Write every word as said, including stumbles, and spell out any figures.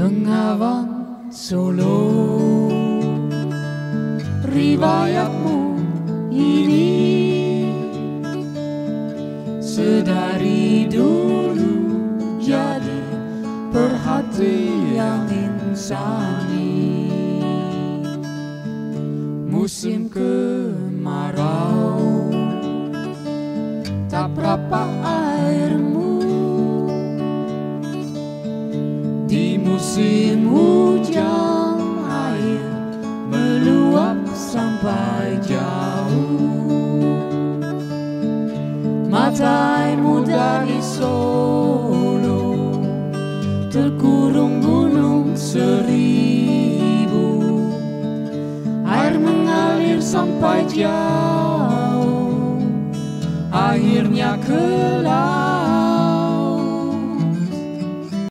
Öngavan szóló, rivályat múlni, sedari dulu jadi perhatian insani. Musim kemarau, tak berapa airmu. Di musim hujan air meluap sampai jauh. Mataimu dari Solo terkurung gunung seribu. Air mengalir sampai jauh, akhirnya kelar.